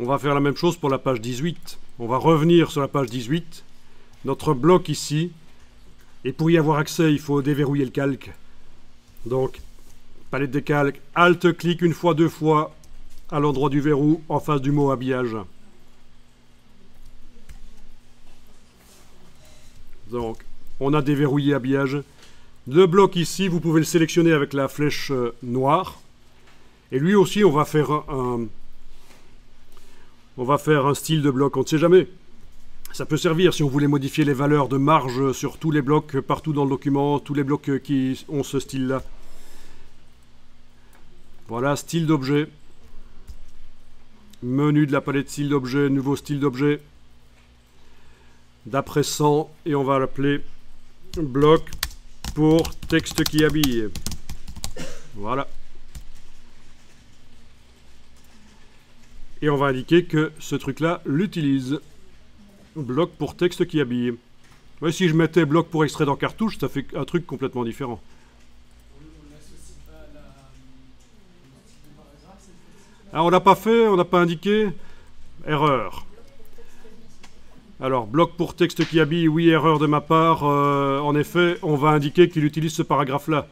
On va faire la même chose pour la page 18. On va revenir sur la page 18. Notre bloc ici. Et pour y avoir accès, il faut déverrouiller le calque. Donc, palette des calques. Alt-clic une fois, deux fois, à l'endroit du verrou, en face du mot habillage. Donc, on a déverrouillé habillage. Le bloc ici, vous pouvez le sélectionner avec la flèche noire. Et lui aussi, on va faire un style de bloc, on ne sait jamais. Ça peut servir si on voulait modifier les valeurs de marge sur tous les blocs, partout dans le document, tous les blocs qui ont ce style-là. Voilà, style d'objet. Menu de la palette style d'objet, nouveau style d'objet. D'après 100, et on va l'appeler bloc pour texte qui habille. Voilà. Et on va indiquer que ce truc-là l'utilise. Bloc pour texte qui habille. Mais si je mettais bloc pour extrait dans cartouche, ça fait un truc complètement différent. Ah, on l'a pas fait, on n'a pas indiqué. Erreur. Alors, bloc pour texte qui habille, oui, erreur de ma part. En effet, on va indiquer qu'il utilise ce paragraphe-là.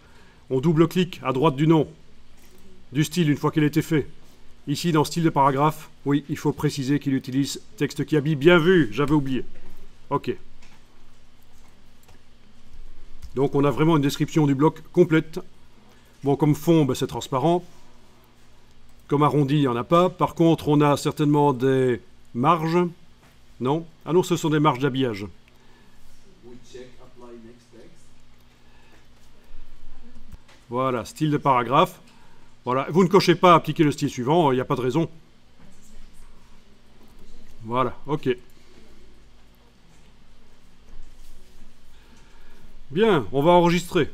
On double-clique à droite du nom, du style, une fois qu'il a été fait. Ici, dans style de paragraphe, oui, il faut préciser qu'il utilise texte qui habille. Bien vu, j'avais oublié. OK. Donc, on a vraiment une description du bloc complète. Bon, comme fond, ben, c'est transparent. Comme arrondi, il n'y en a pas. Par contre, on a certainement des marges. Non? Ah non, ce sont des marges d'habillage. Voilà, style de paragraphe. Voilà, vous ne cochez pas appliquer le style suivant, il n'y a pas de raison. Voilà, OK. Bien, on va enregistrer.